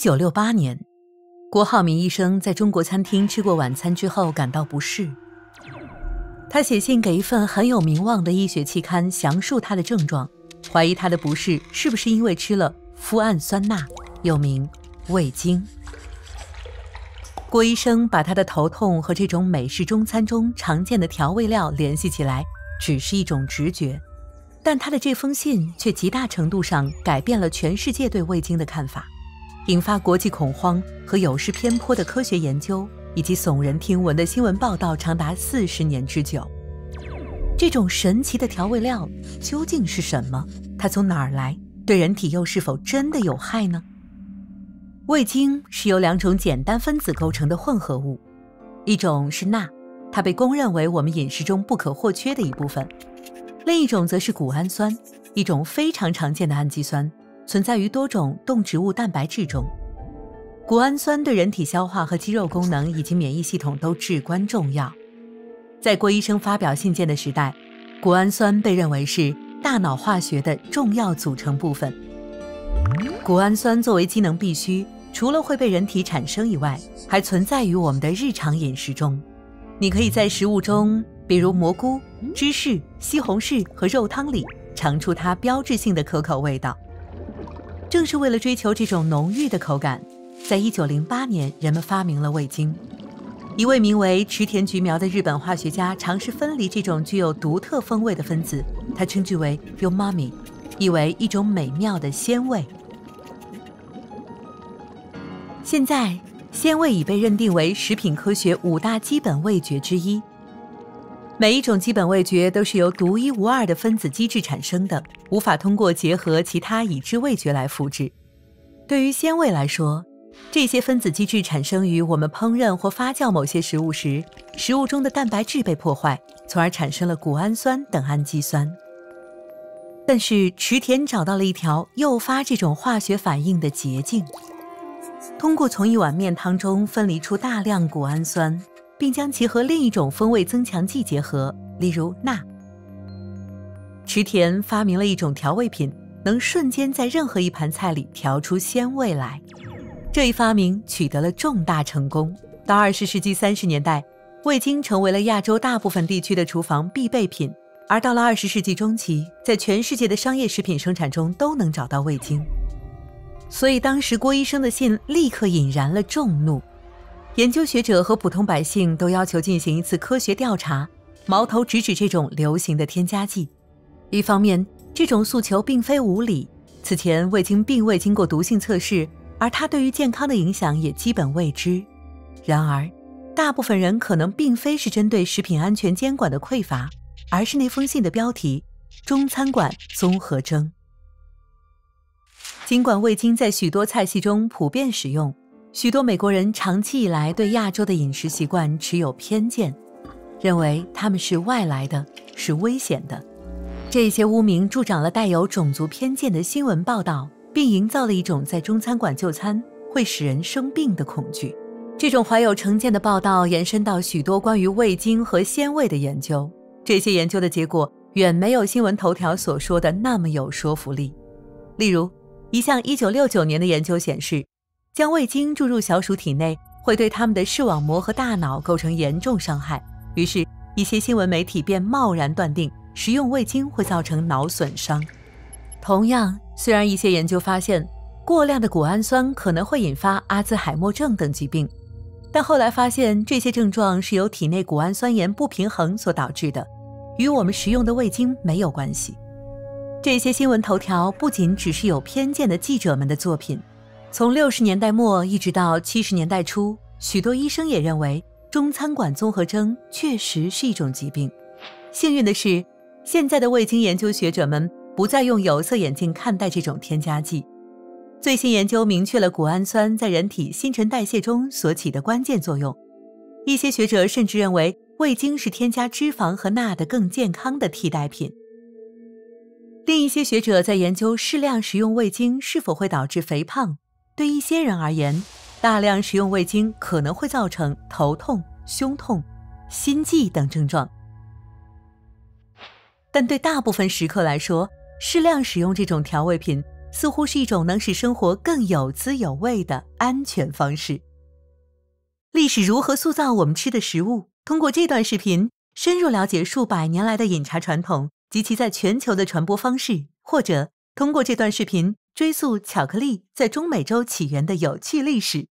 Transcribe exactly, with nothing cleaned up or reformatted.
一九六八年，郭浩明医生在中国餐厅吃过晚餐之后感到不适，他写信给一份很有名望的医学期刊，详述他的症状，怀疑他的不适是不是因为吃了脯氨酸钠，又名味精。郭医生把他的头痛和这种美式中餐中常见的调味料联系起来，只是一种直觉，但他的这封信却极大程度上改变了全世界对味精的看法，引发国际恐慌和有失偏颇的科学研究，以及耸人听闻的新闻报道长达四十年之久。这种神奇的调味料究竟是什么？它从哪儿来？对人体又是否真的有害呢？味精是由两种简单分子构成的混合物，一种是钠，它被公认为我们饮食中不可或缺的一部分；另一种则是谷氨酸，一种非常常见的氨基酸，存在于多种动植物蛋白质中。谷氨酸对人体消化和肌肉功能以及免疫系统都至关重要。在郭医生发表信件的时代，谷氨酸被认为是大脑化学的重要组成部分。谷氨酸作为机能必需，除了会被人体产生以外，还存在于我们的日常饮食中。你可以在食物中，比如蘑菇、芝士、西红柿和肉汤里，尝出它标志性的可口味道。正是为了追求这种浓郁的口感，在一九零八年，人们发明了味精。一位名为池田菊苗的日本化学家尝试分离这种具有独特风味的分子，他称之为 umami， 意为一种美妙的鲜味。现在，鲜味已被认定为食品科学五大基本味觉之一。每一种基本味觉都是由独一无二的分子机制产生的，无法通过结合其他已知味觉来复制。对于鲜味来说，这些分子机制产生于我们烹饪或发酵某些食物时，食物中的蛋白质被破坏，从而产生了谷氨酸等氨基酸。但是池田找到了一条诱发这种化学反应的捷径，通过从一碗面汤中分离出大量谷氨酸，并将其和另一种风味增强剂结合，例如钠。池田发明了一种调味品，能瞬间在任何一盘菜里调出鲜味来。这一发明取得了重大成功，到二十世纪三十年代，味精成为了亚洲大部分地区的厨房必备品，而到了二十世纪中期，在全世界的商业食品生产中都能找到味精。所以当时郭医生的信立刻引燃了众怒，研究学者和普通百姓都要求进行一次科学调查，矛头直指这种流行的添加剂。一方面，这种诉求并非无理，此前味精并未经过毒性测试，而它对于健康的影响也基本未知。然而，大部分人可能并非是针对食品安全监管的匮乏，而是那封信的标题“中餐馆综合征”。尽管味精在许多菜系中普遍使用，许多美国人长期以来对亚洲的饮食习惯持有偏见，认为他们是外来的，是危险的。这些污名助长了带有种族偏见的新闻报道，并营造了一种在中餐馆就餐会使人生病的恐惧。这种怀有成见的报道延伸到许多关于味精和鲜味的研究，这些研究的结果远没有新闻头条所说的那么有说服力。例如，一项一九六九年的研究显示，将味精注入小鼠体内会对它们的视网膜和大脑构成严重伤害，于是一些新闻媒体便贸然断定食用味精会造成脑损伤。同样，虽然一些研究发现过量的谷氨酸可能会引发阿兹海默症等疾病，但后来发现这些症状是由体内谷氨酸盐不平衡所导致的，与我们食用的味精没有关系。这些新闻头条不仅只是有偏见的记者们的作品，从六十年代末一直到七十年代初，许多医生也认为中餐馆综合征确实是一种疾病。幸运的是，现在的味精研究学者们不再用有色眼镜看待这种添加剂。最新研究明确了谷氨酸在人体新陈代谢中所起的关键作用。一些学者甚至认为，味精是添加脂肪和钠的更健康的替代品。另一些学者在研究适量食用味精是否会导致肥胖。对一些人而言，大量食用味精可能会造成头痛、胸痛、心悸等症状。但对大部分食客来说，适量使用这种调味品似乎是一种能使生活更有滋有味的安全方式。历史如何塑造我们吃的食物？通过这段视频，深入了解数百年来的饮茶传统及其在全球的传播方式，或者通过这段视频追溯巧克力在中美洲起源的有趣历史。